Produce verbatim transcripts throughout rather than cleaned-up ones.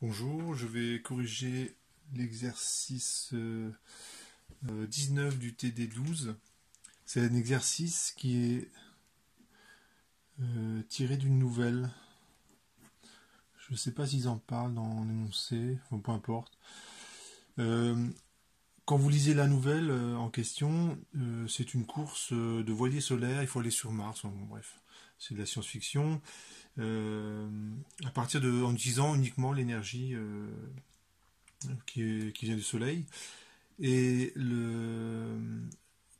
Bonjour, je vais corriger l'exercice dix-neuf du T D douze. C'est un exercice qui est tiré d'une nouvelle. Je ne sais pas s'ils en parlent dans l'énoncé, enfin, peu importe. Quand vous lisez la nouvelle en question, c'est une course de voilier solaire, il faut aller sur Mars, enfin, bon, bref. C'est de la science-fiction, euh, à partir de, en utilisant uniquement l'énergie euh, qui, qui vient du Soleil. Et le,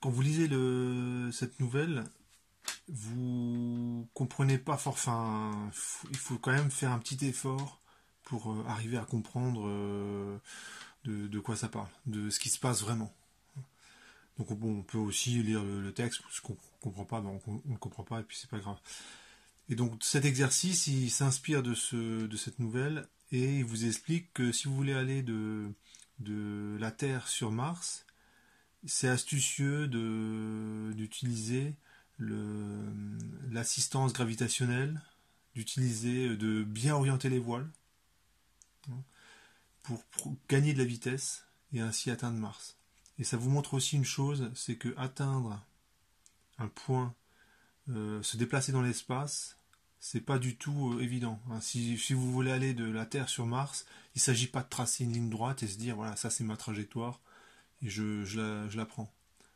quand vous lisez le, cette nouvelle, vous comprenez pas fort. Enfin, il faut quand même faire un petit effort pour euh, arriver à comprendre euh, de, de quoi ça parle, de ce qui se passe vraiment. Donc bon, on peut aussi lire le, le texte, ce qu'on ne comprend pas, ben on ne le comprend pas et puis c'est pas grave. Et donc cet exercice, il s'inspire de, ce, de cette nouvelle et il vous explique que si vous voulez aller de, de la Terre sur Mars, c'est astucieux d'utiliser l'assistance gravitationnelle, d'utiliser, de bien orienter les voiles pour, pour gagner de la vitesse et ainsi atteindre Mars. Et ça vous montre aussi une chose, c'est que atteindre un point, euh, se déplacer dans l'espace, c'est pas du tout euh, évident. Hein. Si, si vous voulez aller de la Terre sur Mars, il ne s'agit pas de tracer une ligne droite et se dire voilà, ça c'est ma trajectoire et je, je, la, je la prends.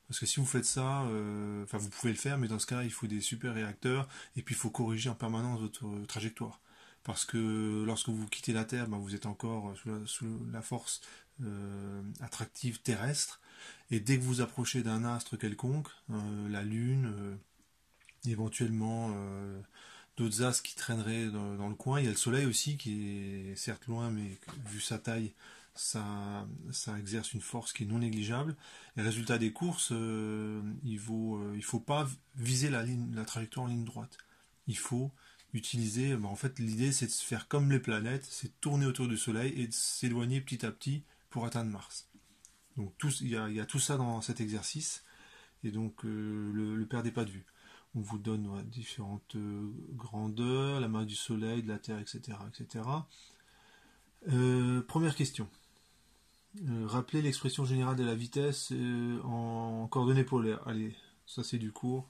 Parce que si vous faites ça, euh, enfin vous pouvez le faire, mais dans ce cas il faut des super réacteurs et puis il faut corriger en permanence votre euh, trajectoire. Parce que lorsque vous quittez la Terre, ben vous êtes encore sous la, sous la force euh, attractive terrestre. Et dès que vous approchez d'un astre quelconque, euh, la Lune, euh, éventuellement euh, d'autres astres qui traîneraient dans, dans le coin, il y a le Soleil aussi qui est certes loin, mais vu sa taille, ça, ça exerce une force qui est non négligeable. Et résultat des courses, euh, il vaut, euh, il faut pas viser la, ligne, la trajectoire en ligne droite. Il faut utiliser, ben en fait l'idée c'est de se faire comme les planètes, c'est de tourner autour du Soleil et de s'éloigner petit à petit pour atteindre Mars. Donc tout, il, y a, il y a tout ça dans cet exercice, et donc euh, le, le perdez pas de vue. On vous donne ouais, différentes euh, grandeurs, la masse du Soleil, de la Terre, et cetera et cetera. Euh, première question. Euh, rappelez l'expression générale de la vitesse euh, en coordonnées polaires. Allez, ça c'est du cours.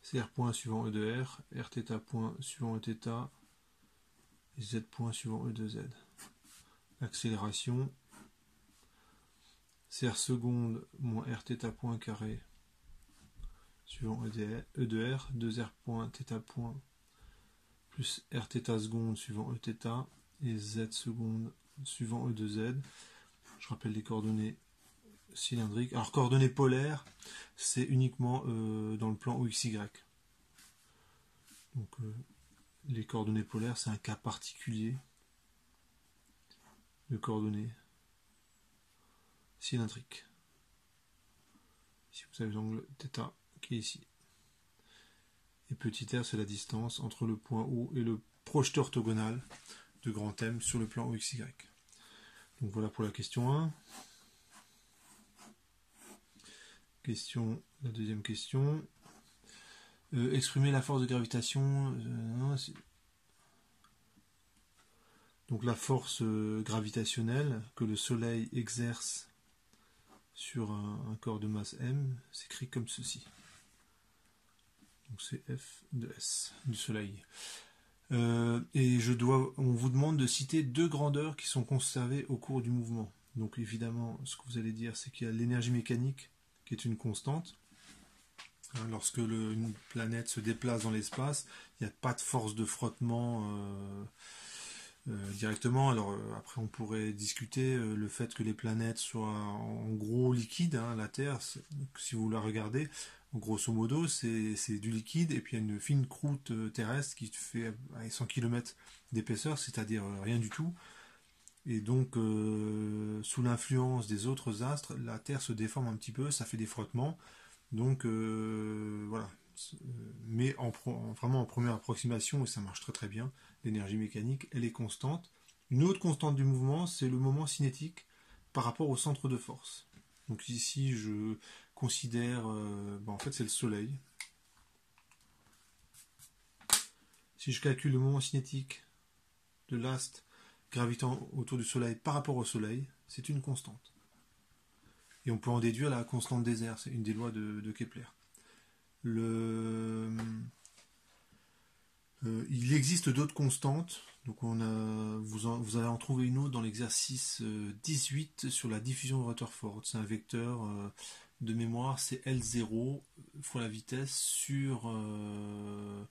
C'est R point suivant E de R, Rθ point suivant Eθ, Z point suivant E de Z. Accélération, c'est R seconde moins Rθ point carré suivant E de R, deux R point θ point plus Rθ seconde suivant Eθ et Z seconde suivant E de Z. Je rappelle les coordonnées cylindrique. Alors coordonnées polaires, c'est uniquement euh, dans le plan O X Y. Donc euh, les coordonnées polaires, c'est un cas particulier de coordonnées cylindriques. Ici vous avez l'angle θ qui est ici. Et petit r, c'est la distance entre le point O et le projeté orthogonal de grand M sur le plan O X Y. Donc voilà pour la question un. Question, la deuxième question. Euh, exprimer la force de gravitation. Euh, donc la force euh, gravitationnelle que le Soleil exerce sur un, un corps de masse M s'écrit comme ceci. Donc c'est F de S du Soleil. Euh, et je dois, on vous demande de citer deux grandeurs qui sont conservées au cours du mouvement. Donc évidemment, ce que vous allez dire, c'est qu'il y a l'énergie mécanique, qui est une constante. Hein, lorsque le, une planète se déplace dans l'espace, il n'y a pas de force de frottement euh, euh, directement. Alors euh, après on pourrait discuter euh, le fait que les planètes soient en gros liquides. Hein, la Terre, si vous la regardez, grosso modo c'est du liquide et puis il y a une fine croûte terrestre qui fait cent kilomètres d'épaisseur, c'est-à-dire euh, rien du tout. Et donc, euh, sous l'influence des autres astres, la Terre se déforme un petit peu, ça fait des frottements. Donc, euh, voilà. Mais en pro, vraiment en première approximation, et ça marche très très bien, l'énergie mécanique, elle est constante. Une autre constante du mouvement, c'est le moment cinétique par rapport au centre de force. Donc ici, je considère... Euh, ben en fait, c'est le Soleil. Si je calcule le moment cinétique de l'astre gravitant autour du Soleil par rapport au Soleil, c'est une constante. Et on peut en déduire la constante des airs, c'est une des lois de, de Kepler. Le... Euh, il existe d'autres constantes, donc on a, vous, en, vous allez en trouver une autre dans l'exercice dix-huit sur la diffusion de Rutherford. C'est un vecteur euh, de mémoire, c'est L zéro fois la vitesse sur euh,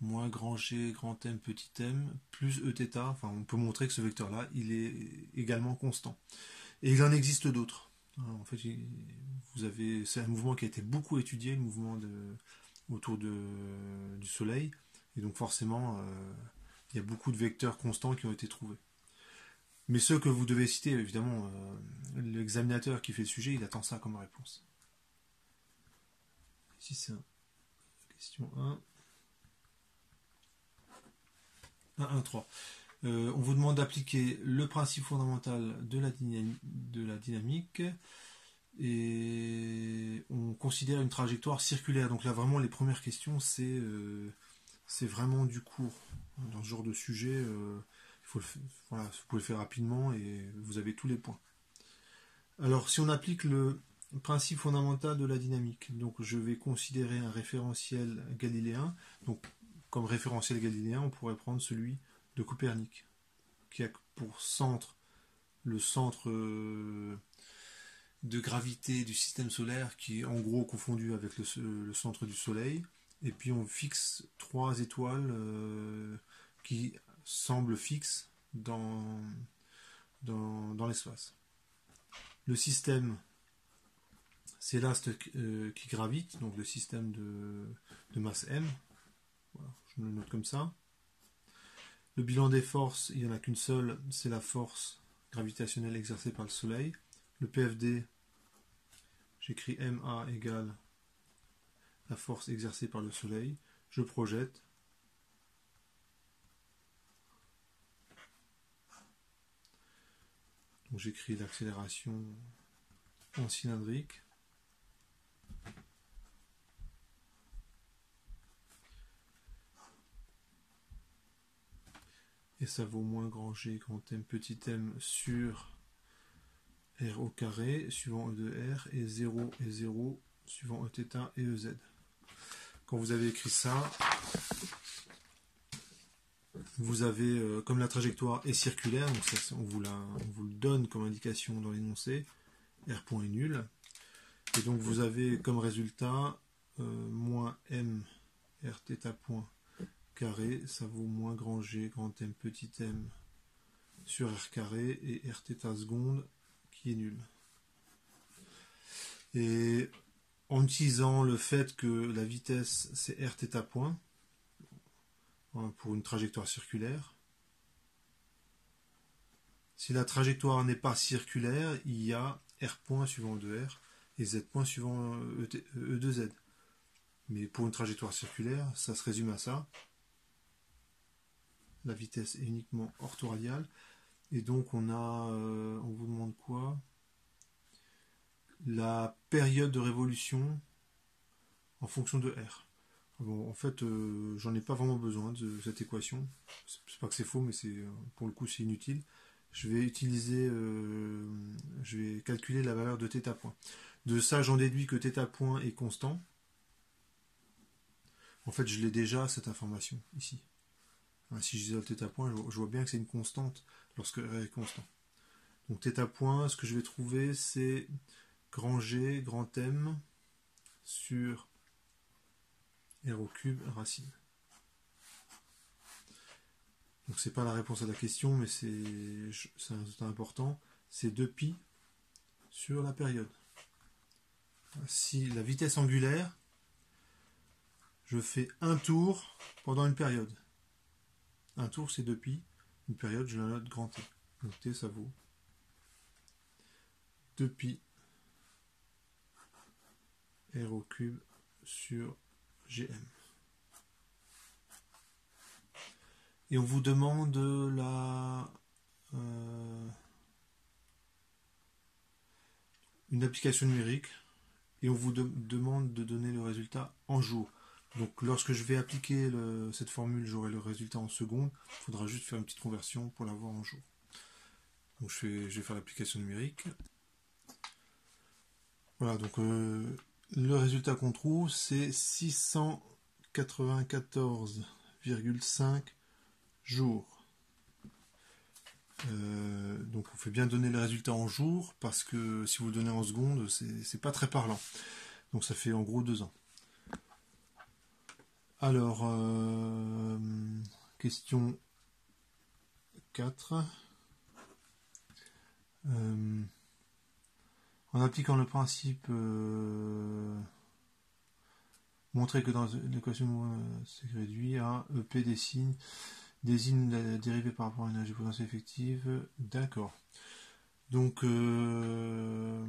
moins grand G, grand M, petit M, plus Eθ. Enfin, on peut montrer que ce vecteur-là, il est également constant. Et il en existe d'autres. En fait, vous avez, c'est un mouvement qui a été beaucoup étudié, le mouvement de, autour de, du Soleil. Et donc forcément, euh, il y a beaucoup de vecteurs constants qui ont été trouvés. Mais ceux que vous devez citer, évidemment, euh, l'examinateur qui fait le sujet, il attend ça comme réponse. Ici, c'est question un. un, un, trois. Euh, on vous demande d'appliquer le principe fondamental de la, de la dynamique. Et on considère une trajectoire circulaire. Donc là, vraiment, les premières questions, c'est... Euh, C'est vraiment du cours. Dans ce genre de sujet, euh, faut le faire, voilà, vous pouvez le faire rapidement et vous avez tous les points. Alors, si on applique le principe fondamental de la dynamique, donc je vais considérer un référentiel galiléen. Donc, comme référentiel galiléen, on pourrait prendre celui de Copernic, qui a pour centre le centre euh, de gravité du système solaire, qui est en gros confondu avec le, le centre du Soleil. Et puis on fixe trois étoiles euh, qui semblent fixes dans, dans, dans l'espace. Le système, c'est l'astre euh, qui gravite, donc le système de, de masse M. Voilà, je me le note comme ça. Le bilan des forces, il n'y en a qu'une seule, c'est la force gravitationnelle exercée par le Soleil. Le P F D, j'écris M A égale la force exercée par le Soleil, je projette, donc j'écris l'accélération en cylindrique, et ça vaut moins grand G, grand M, petit M sur R au carré, suivant E de R, et zéro et zéro, suivant Eθ et E Z. Quand vous avez écrit ça, vous avez, euh, comme la trajectoire est circulaire, donc ça, on, vous la, on vous le donne comme indication dans l'énoncé, R point est nul, et donc vous avez comme résultat euh, moins M Rθ point carré, ça vaut moins grand G, grand M, petit M sur R carré, et Rθ seconde qui est nul. Et en utilisant le fait que la vitesse c'est Rθ point pour une trajectoire circulaire. Si la trajectoire n'est pas circulaire, il y a R point suivant deux R et Z point suivant E de Z. Mais pour une trajectoire circulaire, ça se résume à ça. La vitesse est uniquement orthoradiale. Et donc on a, on vous demande quoi ? La période de révolution en fonction de R. Bon, en fait, euh, j'en ai pas vraiment besoin de cette équation. C'est pas que c'est faux, mais c'est pour le coup c'est inutile. Je vais utiliser, euh, je vais calculer la valeur de θ point. De ça, j'en déduis que θ point est constant. En fait, je l'ai déjà cette information ici. Alors, si j'isole θ point, je vois bien que c'est une constante lorsque R est constant. Donc θ point, ce que je vais trouver, c'est grand G, grand M, sur R au cube, racine. Donc c'est pas la réponse à la question, mais c'est un résultat important. C'est deux pi sur la période. Si la vitesse angulaire, je fais un tour pendant une période. Un tour, c'est deux pi. Une période, je la note grand T. Donc T, ça vaut deux pi. R au cube sur G M. Et on vous demande la, euh, une application numérique et on vous de, demande de donner le résultat en jours. Donc lorsque je vais appliquer le, cette formule, j'aurai le résultat en secondes. Il faudra juste faire une petite conversion pour l'avoir en jours. Donc je vais, je vais faire l'application numérique. Voilà, donc euh, le résultat qu'on trouve, c'est six cent quatre-vingt-quatorze virgule cinq jours. Euh, donc on fait bien donner le résultat en jours, parce que si vous le donnez en secondes, c'est pas très parlant. Donc ça fait en gros deux ans. Alors, euh, question quatre. Euh, en appliquant le principe euh, montrer que dans l'équation euh, c'est réduit à E P désigne, désigne la dérivée par rapport à l'énergie potentielle effective. D'accord. Donc euh,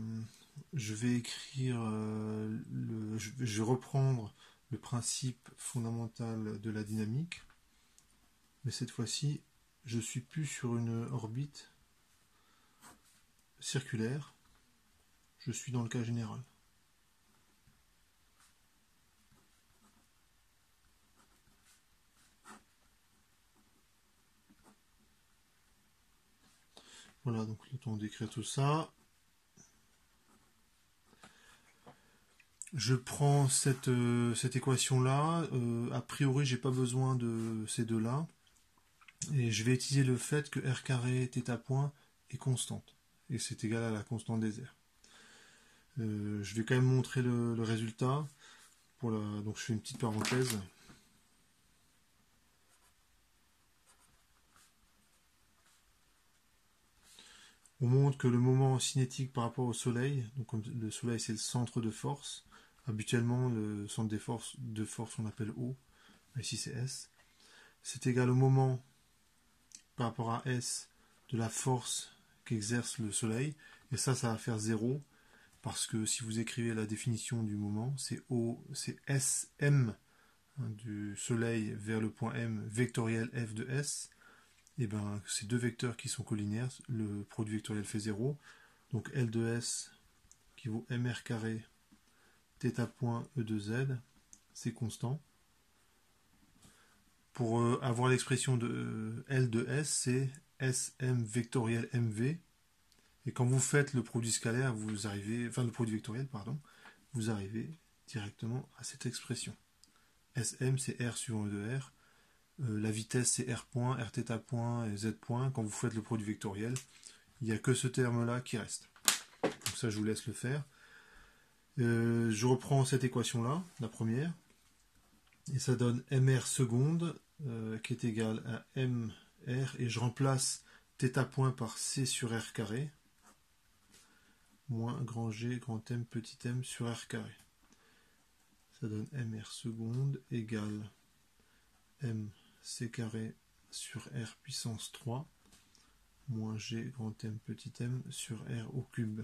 je vais écrire euh, le, je, je vais reprendre le principe fondamental de la dynamique, mais cette fois-ci je suis plus sur une orbite circulaire, je suis dans le cas général. Voilà, donc le temps d'écrire tout ça. Je prends cette, euh, cette équation-là. Euh, a priori, j'ai pas besoin de ces deux-là. Et je vais utiliser le fait que R carré θ point est constante. Et c'est égal à la constante des airs. Euh, je vais quand même montrer le, le résultat. Pour la... Donc je fais une petite parenthèse. On montre que le moment cinétique par rapport au Soleil, donc le Soleil c'est le centre de force. Habituellement le centre des forces de force on l'appelle O, ici c'est S. C'est égal au moment par rapport à S de la force qu'exerce le Soleil, et ça, ça va faire zéro, parce que si vous écrivez la définition du moment, c'est O, c'est S M hein, du Soleil vers le point M vectoriel F de S, et bien ces deux vecteurs qui sont collinaires, le produit vectoriel fait zéro, donc L de S qui vaut M R carré θ point E de Z, c'est constant. Pour euh, avoir l'expression de euh, L de S, c'est S M vectoriel M V, et quand vous faites le produit scalaire, vous arrivez, enfin le produit vectoriel, pardon, vous arrivez directement à cette expression. S M c'est R suivant E de R, euh, la vitesse c'est R point, Rθ point et Z point. Quand vous faites le produit vectoriel, il n'y a que ce terme-là qui reste. Donc ça, je vous laisse le faire. Euh, je reprends cette équation-là, la première, et ça donne M R seconde, euh, qui est égal à M R, et je remplace θ point par C sur R carré, moins grand G, grand M, petit m sur R carré. Ça donne M R seconde égale M C carré sur R puissance trois, moins G, grand M, petit m sur R au cube.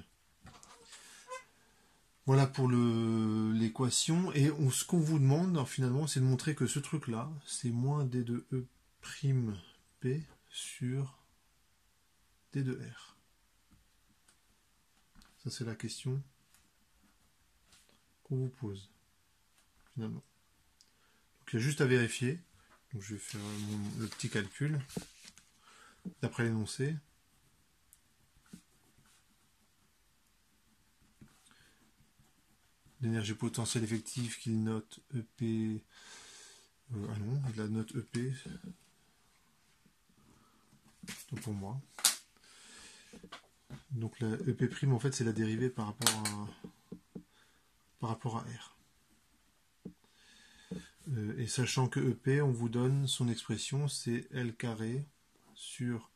Voilà pour l'équation, et on, ce qu'on vous demande finalement, c'est de montrer que ce truc-là, c'est moins d de E prime P sur D deux R. Ça, c'est la question qu'on vous pose, finalement. Donc, il y a juste à vérifier. Donc, je vais faire mon, le petit calcul d'après l'énoncé. L'énergie potentielle effective qu'il note E P... Euh, ah non, il la note E P... Donc pour moi, donc la E P' en fait c'est la dérivée par rapport à par rapport à R. Euh, et sachant que E P, on vous donne son expression, c'est L carré sur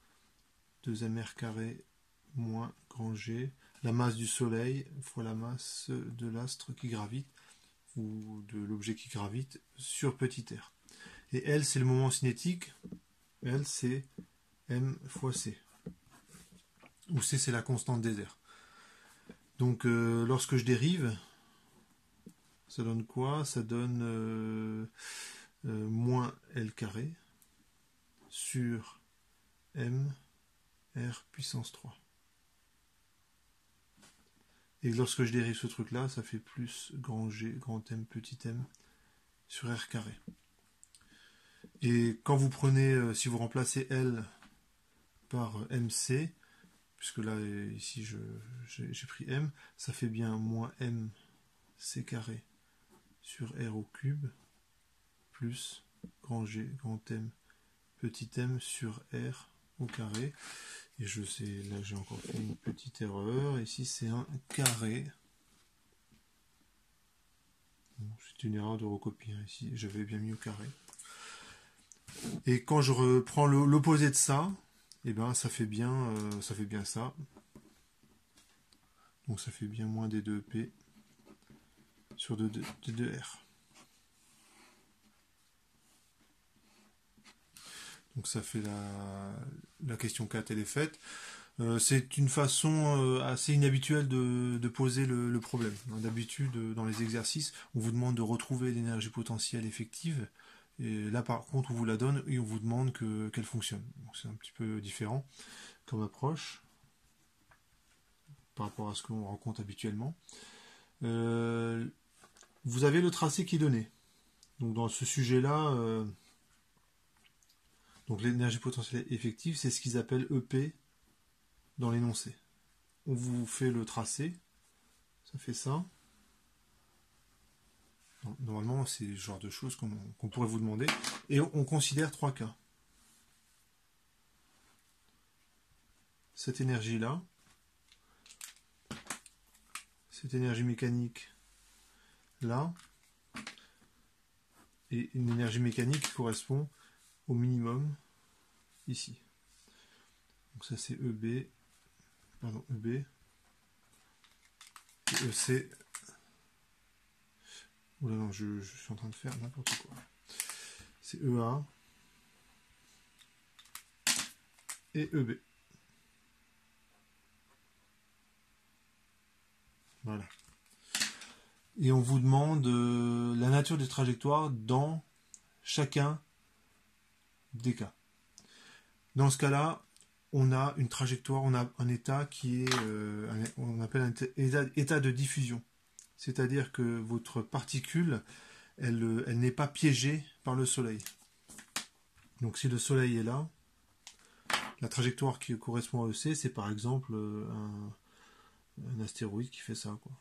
deux M R carré moins grand G, la masse du Soleil fois la masse de l'astre qui gravite ou de l'objet qui gravite sur petit r. Et L c'est le moment cinétique, L c'est M fois C, où C c'est la constante des airs. Donc euh, lorsque je dérive, ça donne quoi? Ça donne euh, euh, moins L carré sur M R puissance trois. Et lorsque je dérive ce truc là, ça fait plus grand G, grand M, petit m sur R carré. Et quand vous prenez, euh, si vous remplacez L par M C, puisque là, ici, j'ai pris M, ça fait bien moins M C carré sur R au cube, plus grand G, grand M, petit M sur R au carré. Et je sais, là, j'ai encore fait une petite erreur. Ici, c'est un carré. Bon, c'est une erreur de recopier ici. J'avais bien mis au carré. Et quand je reprends l'opposé de ça, et eh ben ça fait bien euh, ça fait bien ça. Donc ça fait bien moins D deux P sur D deux R. Donc ça fait la, la question quatre, elle est faite. Euh, c'est une façon euh, assez inhabituelle de, de poser le, le problème. D'habitude, dans les exercices, on vous demande de retrouver l'énergie potentielle effective. Et là, par contre, on vous la donne et on vous demande que, qu'elle fonctionne. Donc c'est un petit peu différent comme approche par rapport à ce qu'on rencontre habituellement. Euh, vous avez le tracé qui est donné. Donc dans ce sujet-là... Euh, Donc l'énergie potentielle effective, c'est ce qu'ils appellent E P dans l'énoncé. On vous fait le tracé, ça fait ça. Normalement, c'est le genre de choses qu'on qu'on pourrait vous demander. Et on, on considère trois cas. Cette énergie-là, cette énergie mécanique-là, et une énergie mécanique qui correspond au minimum ici. Donc ça c'est E B, pardon, E B, et E C. Oula non, je, je suis en train de faire n'importe quoi. C'est E A et E B. Voilà. Et on vous demande euh, la nature des trajectoires dans chacun des cas. Dans ce cas-là, on a une trajectoire, on a un état qui est, euh, un, on appelle un état, état de diffusion. C'est-à-dire que votre particule, elle, elle n'est pas piégée par le Soleil. Donc si le Soleil est là, la trajectoire qui correspond à E C, c'est par exemple un, un astéroïde qui fait ça, quoi.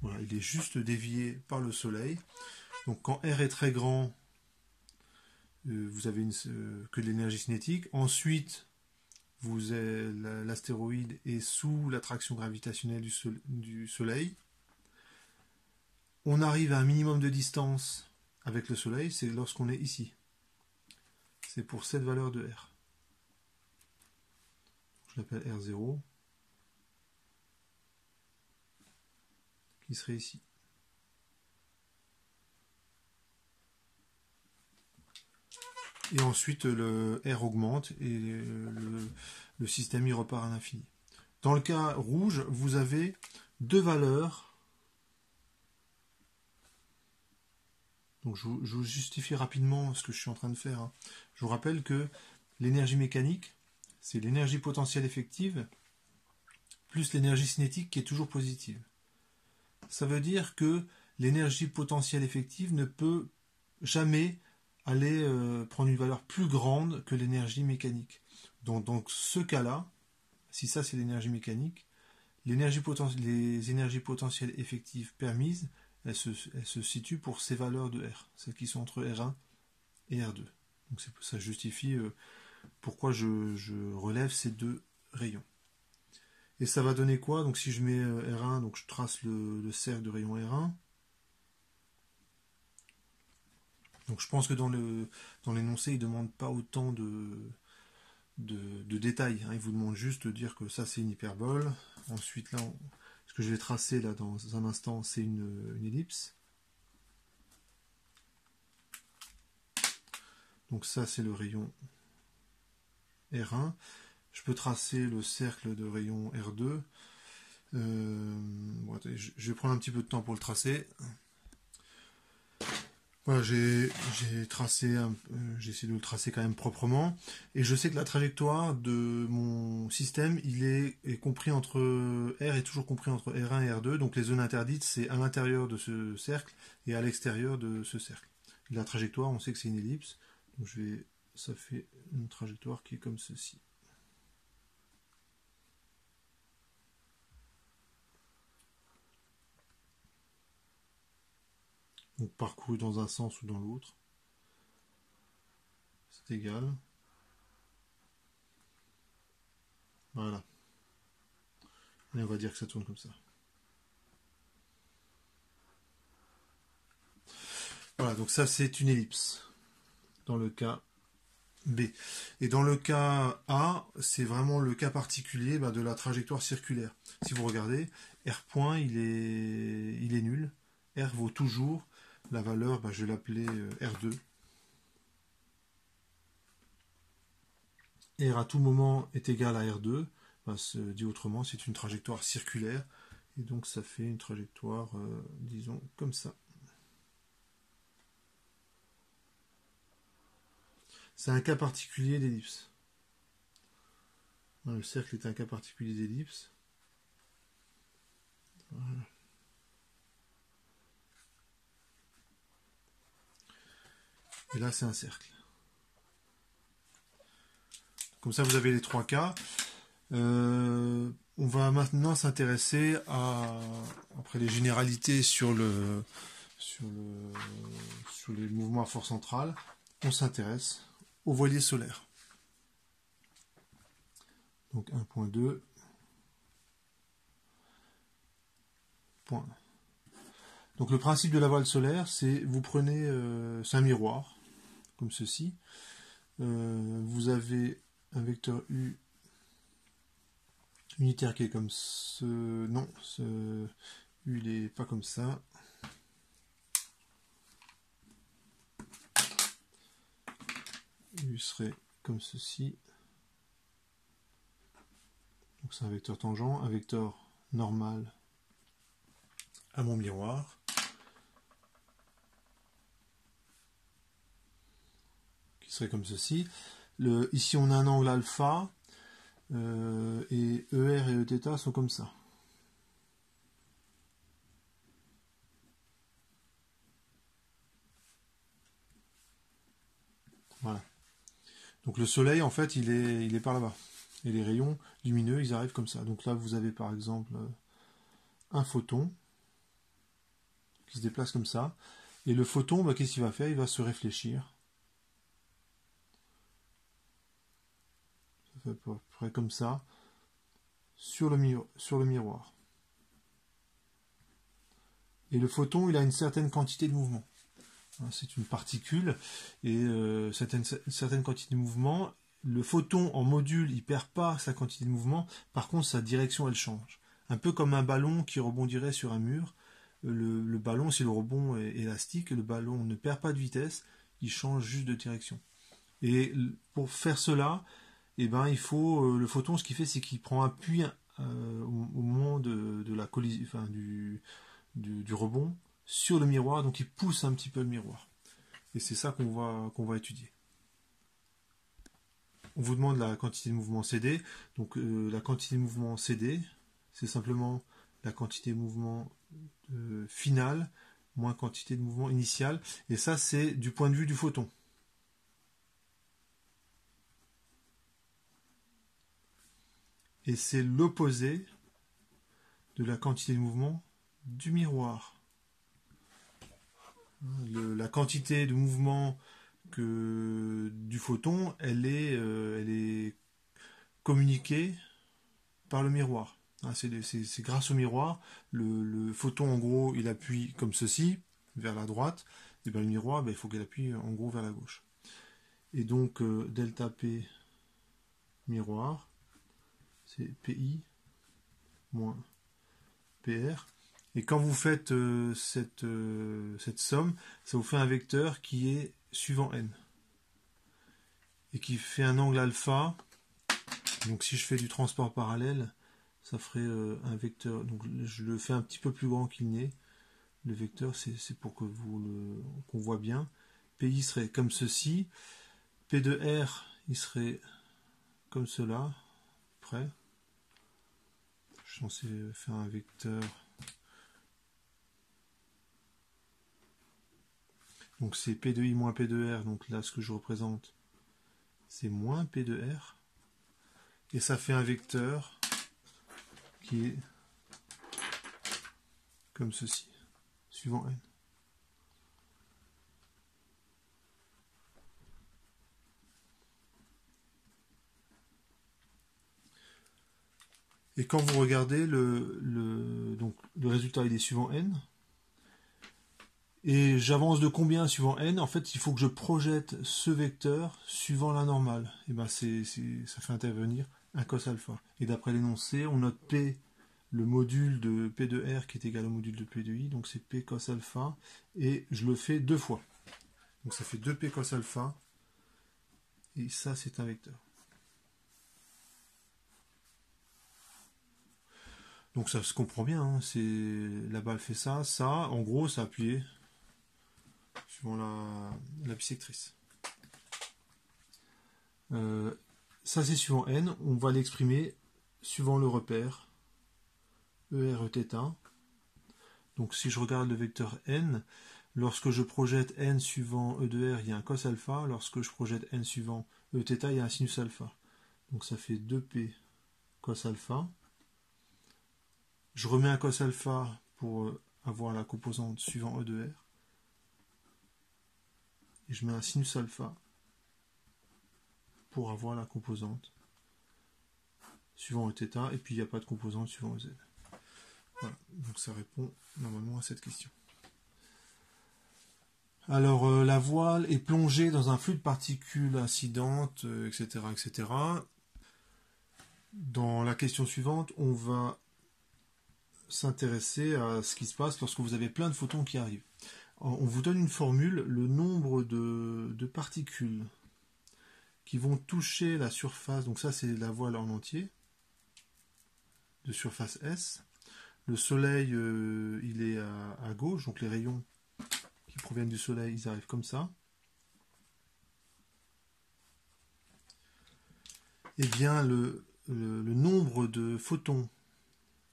Voilà, il est juste dévié par le Soleil. Donc quand R est très grand, euh, vous avez une, euh, que de l'énergie cinétique. Ensuite, vous l'astéroïde est sous l'attraction gravitationnelle du, sol, du Soleil. On arrive à un minimum de distance avec le Soleil, c'est lorsqu'on est ici. C'est pour cette valeur de R. Je l'appelle R zéro. Qui serait ici. Et ensuite, le R augmente et le, le système y repart à l'infini. Dans le cas rouge, vous avez deux valeurs. Donc, je, je vous justifie rapidement ce que je suis en train de faire. Je vous rappelle que l'énergie mécanique, c'est l'énergie potentielle effective plus l'énergie cinétique qui est toujours positive. Ça veut dire que l'énergie potentielle effective ne peut jamais aller euh, prendre une valeur plus grande que l'énergie mécanique. Donc, dans ce cas-là, si ça c'est l'énergie mécanique, l'énergie potent- les énergies potentielles effectives permises, elles se, elles se situent pour ces valeurs de R, celles qui sont entre R un et R deux. Donc ça justifie euh, pourquoi je, je relève ces deux rayons. Et ça va donner quoi? Donc si je mets R un, donc je trace le, le cercle de rayon R un. Donc je pense que dans le dans l'énoncé, il ne demande pas autant de, de, de détails. Hein. Il vous demande juste de dire que ça c'est une hyperbole. Ensuite, là, on, ce que je vais tracer là dans un instant, c'est une, une ellipse. Donc ça c'est le rayon R un. Je peux tracer le cercle de rayon R deux. Euh, bon, attendez, je vais prendre un petit peu de temps pour le tracer. Voilà, j'ai tracé, euh, j'ai essayé de le tracer quand même proprement. Et je sais que la trajectoire de mon système, il est, est compris entre R est toujours compris entre R un et R deux. Donc les zones interdites, c'est à l'intérieur de ce cercle et à l'extérieur de ce cercle. La trajectoire, on sait que c'est une ellipse. Donc je vais, ça fait une trajectoire qui est comme ceci. Donc parcouru dans un sens ou dans l'autre, c'est égal. Voilà. Et on va dire que ça tourne comme ça. Voilà, donc ça c'est une ellipse, dans le cas B. Et dans le cas A, c'est vraiment le cas particulier bah, de la trajectoire circulaire. Si vous regardez, R point, il est, il est nul. R vaut toujours la valeur, bah, je vais l'appeler R deux. R à tout moment est égal à R deux. Bah, se dit autrement, c'est une trajectoire circulaire. Et donc ça fait une trajectoire, euh, disons, comme ça. C'est un cas particulier d'ellipse. Le cercle est un cas particulier d'ellipse. Voilà. Et là, c'est un cercle. Comme ça, vous avez les trois cas. Euh, on va maintenant s'intéresser à, après les généralités sur, le, sur, le, sur les mouvements à force centrale, on s'intéresse au voilier solaire. Donc un point deux. Point. Donc le principe de la voile solaire, c'est vous prenez euh, un miroir. Comme ceci, euh, vous avez un vecteur U unitaire qui est comme ce, non, ce U il n'est pas comme ça, U serait comme ceci, donc c'est un vecteur tangent, un vecteur normal à mon miroir, serait comme ceci. Le, ici on a un angle alpha euh, et E R et Eθ sont comme ça. Voilà. Donc le soleil en fait il est, il est par là-bas. Et les rayons lumineux ils arrivent comme ça. Donc là vous avez par exemple un photon qui se déplace comme ça. Et le photon, bah, qu'est-ce qu'il va faire? Il va se réfléchir. À peu près comme ça, sur le, miro sur le miroir. Et le photon, il a une certaine quantité de mouvement. C'est une particule, et euh, certaine, certaine quantité de mouvement. Le photon en module, il perd pas sa quantité de mouvement, par contre, sa direction, elle change. Un peu comme un ballon qui rebondirait sur un mur. Le, le ballon, si le rebond est élastique, le ballon ne perd pas de vitesse, il change juste de direction. Et pour faire cela, et eh ben il faut euh, le photon, ce qu'il fait, c'est qu'il prend appui euh, au, au moment de, de la collision, enfin, du, du, du rebond sur le miroir, donc il pousse un petit peu le miroir. Et c'est ça qu'on va qu'on va étudier. On vous demande la quantité de mouvement C D. Donc euh, la quantité de mouvement C D, c'est simplement la quantité de mouvement euh, finale moins quantité de mouvement initial. Et ça, c'est du point de vue du photon. Et c'est l'opposé de la quantité de mouvement du miroir. Le, la quantité de mouvement que, du photon, elle est, euh, elle est communiquée par le miroir. Hein, c'est grâce au miroir. Le, le photon, en gros, il appuie comme ceci, vers la droite. Et bien, le miroir, ben, il faut qu'il appuie, en gros, vers la gauche. Et donc, euh, delta P miroir, c'est P I moins P R. Et quand vous faites euh, cette, euh, cette somme, ça vous fait un vecteur qui est suivant N. Et qui fait un angle alpha. Donc si je fais du transport parallèle, ça ferait euh, un vecteur. Donc je le fais un petit peu plus grand qu'il n'est. le vecteur, c'est pour que vous le, qu'on voit bien. Pi serait comme ceci, P de R, il serait comme cela, près. Je suis censé faire un vecteur. Donc c'est P de I moins P de R, donc là ce que je représente, c'est moins P de R. Et ça fait un vecteur qui est comme ceci, suivant N. Et quand vous regardez, le, le, donc, le résultat il est suivant N. Et j'avance de combien suivant N? En fait, il faut que je projette ce vecteur suivant la normale. Et ben, c'est, c'est, ça fait intervenir un cos alpha. Et d'après l'énoncé, on note P, le module de P de R qui est égal au module de P de I, donc c'est P cos alpha, et je le fais deux fois. Donc ça fait deux P cos alpha, et ça c'est un vecteur. Donc ça se comprend bien, hein. La balle fait ça, ça, en gros ça a appuyé suivant la, la bisectrice. Euh, ça c'est suivant N, on va l'exprimer suivant le repère E R E θ. Donc si je regarde le vecteur N, lorsque je projette N suivant E de R, il y a un cos alpha. Lorsque je projette N suivant E θ, il y a un sinus alpha. Donc ça fait deux P cos alpha. Je remets un cos alpha pour avoir la composante suivant E de R. Et je mets un sinus alpha pour avoir la composante suivant E θ. Et puis il n'y a pas de composante suivant E Z. Voilà, donc ça répond normalement à cette question. Alors euh, la voile est plongée dans un flux de particules incidentes, euh, et cetera, et cetera. Dans la question suivante, on va s'intéresser à ce qui se passe lorsque vous avez plein de photons qui arrivent. On vous donne une formule, le nombre de, de particules qui vont toucher la surface, donc ça c'est la voile en entier, de surface S. Le soleil, euh, il est à, à gauche, donc les rayons qui proviennent du soleil, ils arrivent comme ça. Et bien, le, le, le nombre de photons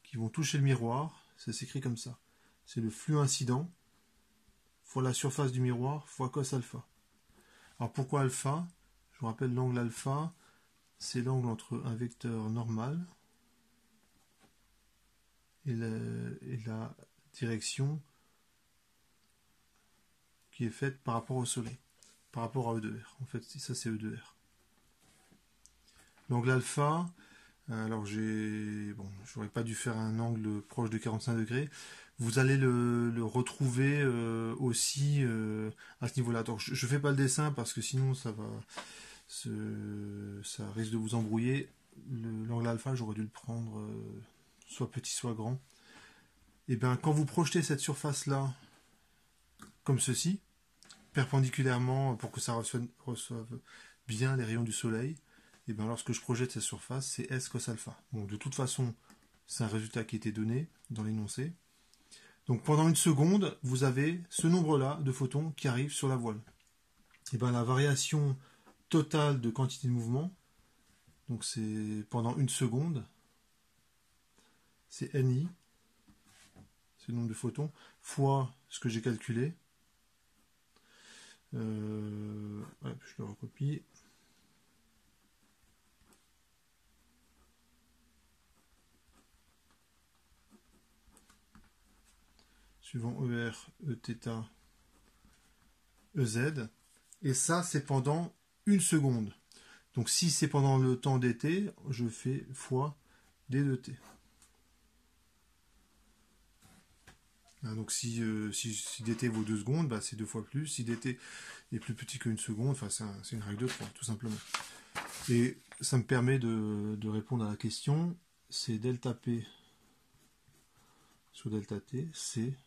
qui vont toucher le miroir, ça s'écrit comme ça. C'est le flux incident fois la surface du miroir fois cos alpha. Alors pourquoi alpha? Je vous rappelle, l'angle alpha, c'est l'angle entre un vecteur normal Et la, et la direction qui est faite par rapport au soleil, par rapport à E deux R. En fait, ça c'est E deux R. L'angle alpha, alors j'ai, bon, j'aurais pas dû faire un angle proche de quarante-cinq degrés. Vous allez le, le retrouver euh, aussi euh, à ce niveau-là. Donc je, je fais pas le dessin parce que sinon ça va, ce, ça risque de vous embrouiller. L'angle alpha, j'aurais dû le prendre. Euh, soit petit, soit grand. Et bien, quand vous projetez cette surface-là, comme ceci, perpendiculairement, pour que ça reçoive, reçoive bien les rayons du soleil, et bien, lorsque je projette cette surface, c'est S cos alpha. Bon, de toute façon, c'est un résultat qui était donné dans l'énoncé. Donc, pendant une seconde, vous avez ce nombre-là de photons qui arrivent sur la voile. Et bien, la variation totale de quantité de mouvement, donc c'est pendant une seconde, c'est N I, c'est le nombre de photons, fois ce que j'ai calculé. Euh, hop, je le recopie. Suivant E R, E θ, E Z. Et ça, c'est pendant une seconde. Donc si c'est pendant le temps dt, je fais fois d de t. Donc si, euh, si, si dt vaut deux secondes, bah c'est deux fois plus. Si dt est plus petit qu'une seconde, enfin c'est un, une règle de trois, tout simplement. Et ça me permet de, de répondre à la question, c'est delta p sur delta t, c'est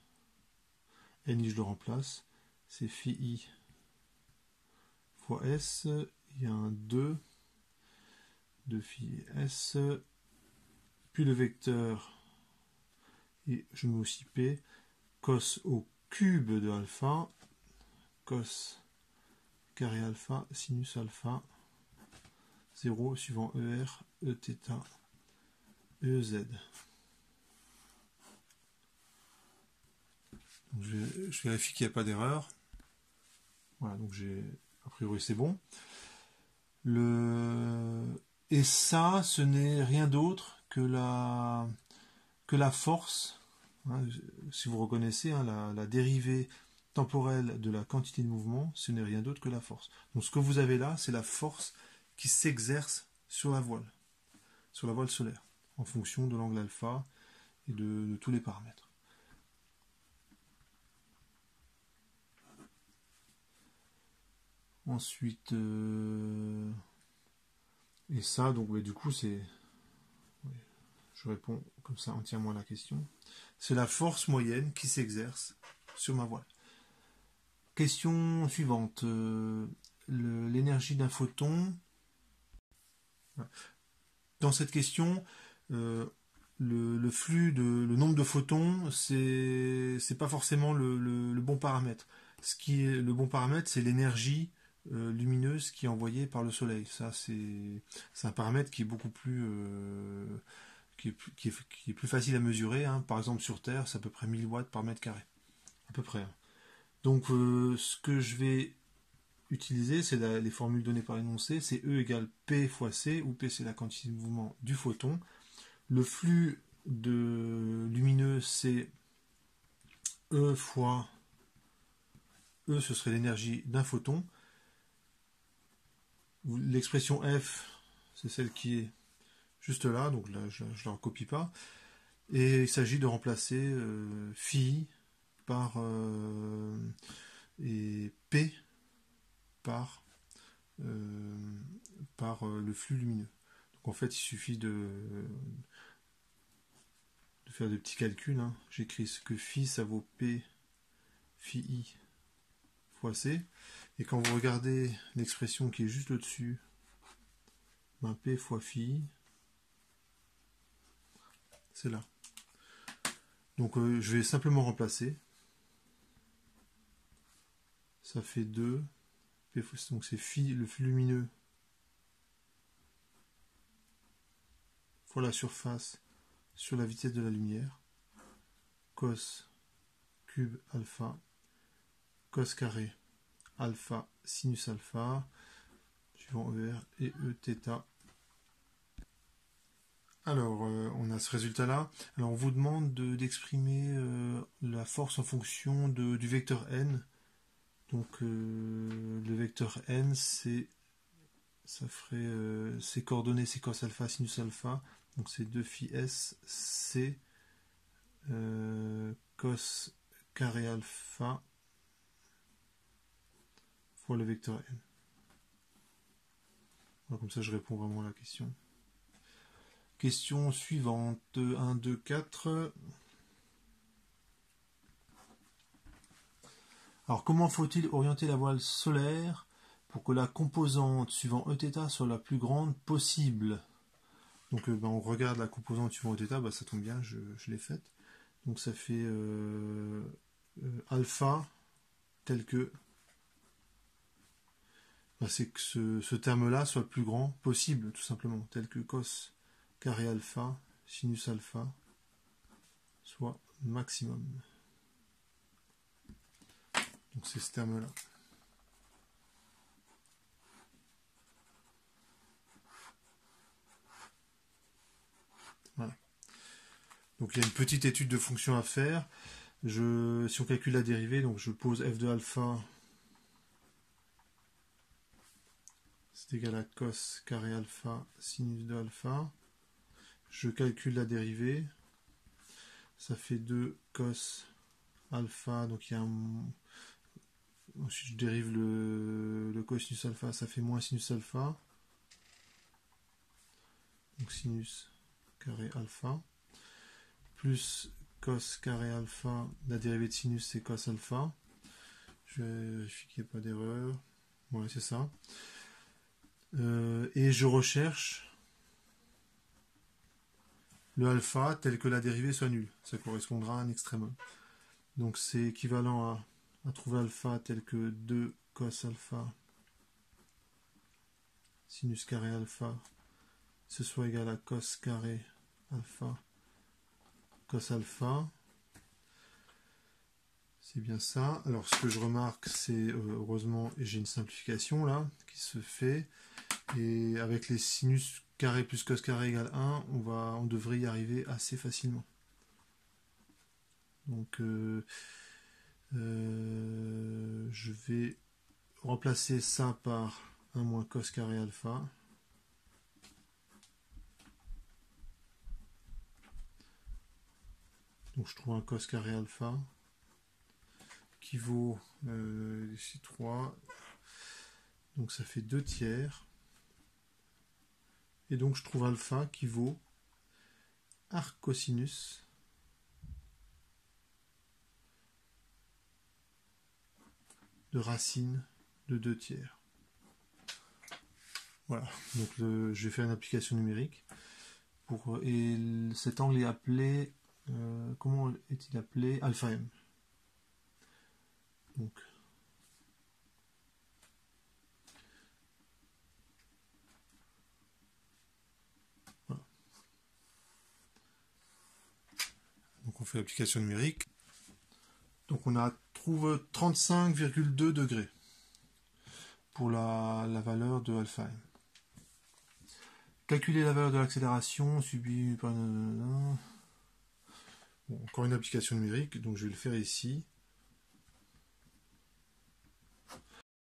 ni, je le remplace, c'est phi i fois s, il y a un deux, deux phi s, puis le vecteur, et je mets aussi p, cos au cube de alpha, cos carré alpha, sinus alpha, zéro suivant E R, Eθ, E Z. Donc je, je vérifie qu'il n'y a pas d'erreur. Voilà, donc j'ai a priori c'est bon. Le... Et ça, ce n'est rien d'autre que la, que la force, hein, si vous reconnaissez, hein, la, la dérivée temporelle de la quantité de mouvement, ce n'est rien d'autre que la force. Donc ce que vous avez là, c'est la force qui s'exerce sur la voile, sur la voile solaire, en fonction de l'angle alpha et de, de tous les paramètres. Ensuite, euh, et ça, donc ouais, du coup, c'est, ouais, je réponds comme ça entièrement à la question. C'est la force moyenne qui s'exerce sur ma voile. Question suivante, euh, l'énergie d'un photon. Dans cette question, euh, le, le flux, de, le nombre de photons, c'est c'est pas forcément le, le, le bon paramètre. Ce qui est le bon paramètre, c'est l'énergie euh, lumineuse qui est envoyée par le Soleil. Ça, c'est un paramètre qui est beaucoup plus, euh, qui, est, qui, est, qui est plus facile à mesurer. Hein. Par exemple, sur Terre, c'est à peu près mille watts par mètre carré, à peu près. Hein. Donc, euh, ce que je vais utiliser, c'est les formules données par l'énoncé. C'est E égale P fois C, où P, c'est la quantité de mouvement du photon. Le flux de lumineux, c'est E fois... E, ce serait l'énergie d'un photon. L'expression F, c'est celle qui est juste là, donc là, je ne la recopie pas. Et il s'agit de remplacer euh, phi par euh, et P par, euh, par euh, le flux lumineux. Donc en fait, il suffit de, de faire des petits calculs. Hein. J'écris ce que phi, ça vaut P, phi I. C. Et quand vous regardez l'expression qui est juste au-dessus, ben P fois phi, c'est là. Donc euh, je vais simplement remplacer. Ça fait deux. P fois, donc c'est phi, le flux lumineux, fois la surface sur la vitesse de la lumière, cos cube alpha, cos carré alpha sinus alpha suivant E R et Eθ. Alors euh, on a ce résultat là. Alors on vous demande d'exprimer de, euh, la force en fonction de, du vecteur n. Donc euh, le vecteur n, c'est ça ferait euh, ses coordonnées, c'est cos alpha sinus alpha, donc c'est deux phi s, c'est euh, cos carré alpha fois le vecteur n. Voilà, comme ça je réponds vraiment à la question. Question suivante, un, deux, quatre. Alors comment faut-il orienter la voile solaire pour que la composante suivant Eθ soit la plus grande possible? Donc ben, on regarde la composante suivant Eθ, ben, ça tombe bien, je, je l'ai faite. Donc ça fait euh, euh, alpha tel que c'est que ce, ce terme-là soit le plus grand possible, tout simplement, tel que cos carré alpha, sinus alpha, soit maximum. Donc c'est ce terme-là. Voilà. Donc il y a une petite étude de fonction à faire. Je, si on calcule la dérivée, donc je pose f de alpha... c'est égal à cos carré alpha sinus de alpha. Je calcule la dérivée. Ça fait deux cos alpha. Donc il y a un... Ensuite je dérive le, le cosinus alpha. Ça fait moins sinus alpha. Donc sinus carré alpha. Plus cos carré alpha. La dérivée de sinus c'est cos alpha. Je vérifie qu'il n'y ait pas d'erreur. Voilà, c'est ça. Euh, et je recherche le alpha tel que la dérivée soit nulle. Ça correspondra à un extrême. Donc c'est équivalent à, à trouver alpha tel que deux cos alpha sinus carré alpha, ce soit égal à cos carré alpha cos alpha. C'est bien ça. Alors ce que je remarque, c'est heureusement j'ai une simplification là qui se fait, et avec les sinus carré plus cos carré égale un, on, va, on devrait y arriver assez facilement. Donc euh, euh, je vais remplacer ça par un moins cos carré alpha. Donc je trouve un cos carré alpha qui vaut euh, ici trois. Donc ça fait deux tiers. Et donc je trouve alpha qui vaut arc cosinus de racine de deux tiers. Voilà, donc le, je vais faire une application numérique. Pour, et cet angle est appelé, euh, comment est-il appelé? Alpha M. Donc, voilà. Donc on fait l'application numérique. Donc on a trouve trente-cinq virgule deux degrés pour la, la valeur de alpha M. Calculer la valeur de l'accélération subie par... Bon, encore une application numérique, donc je vais le faire ici.